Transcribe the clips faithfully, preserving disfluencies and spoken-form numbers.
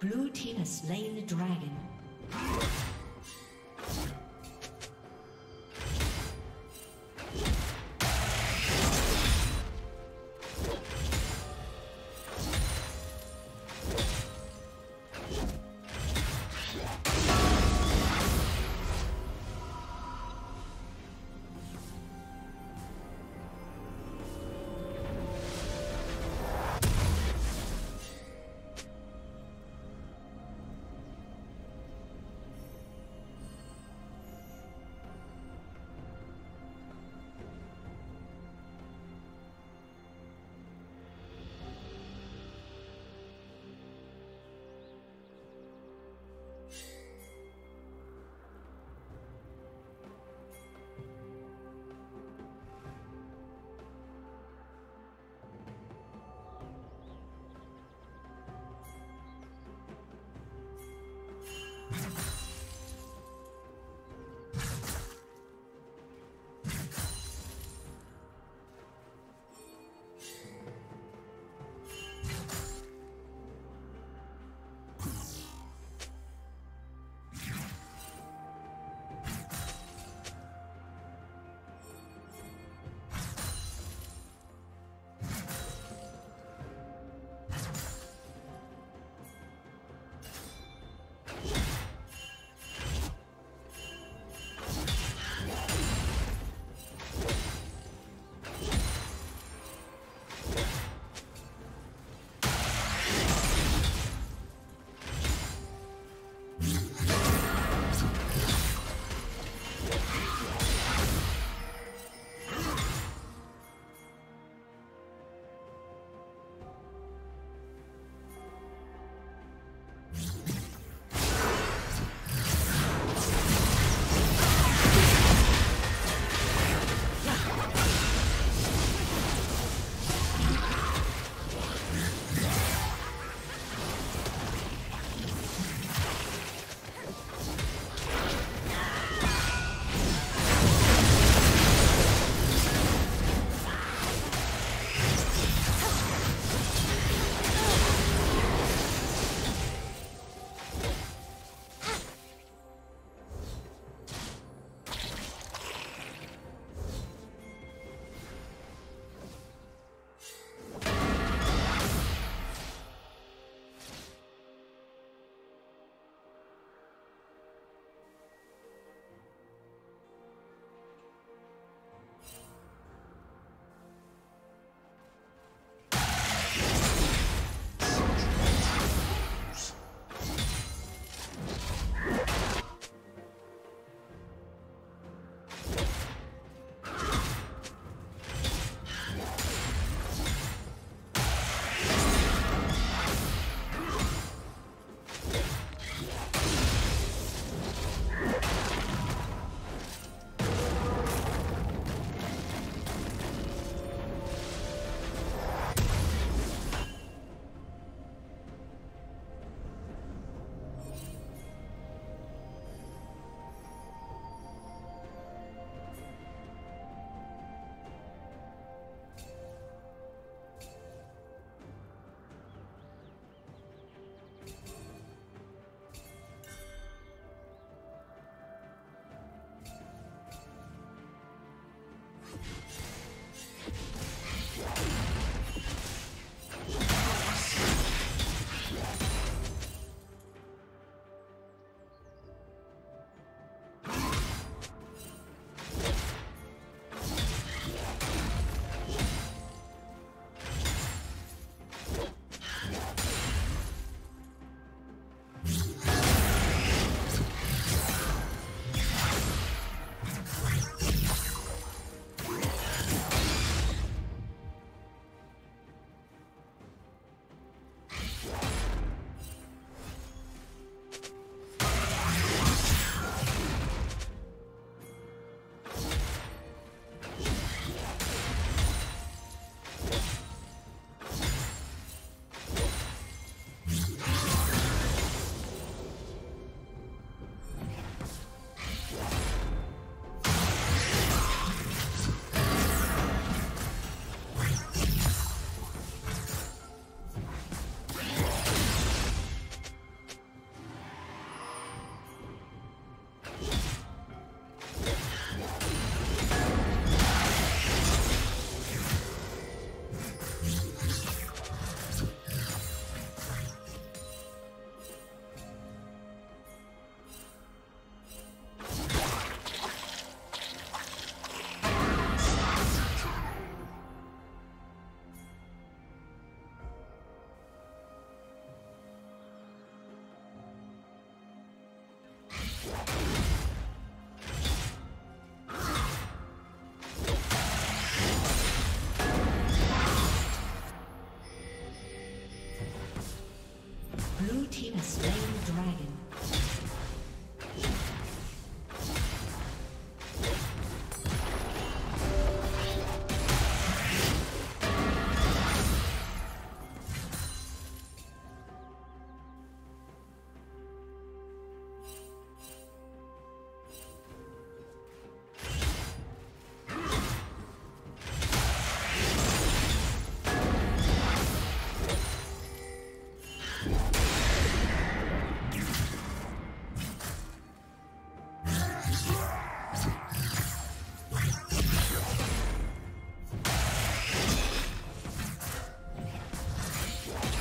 Blue team has slain the dragon.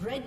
Red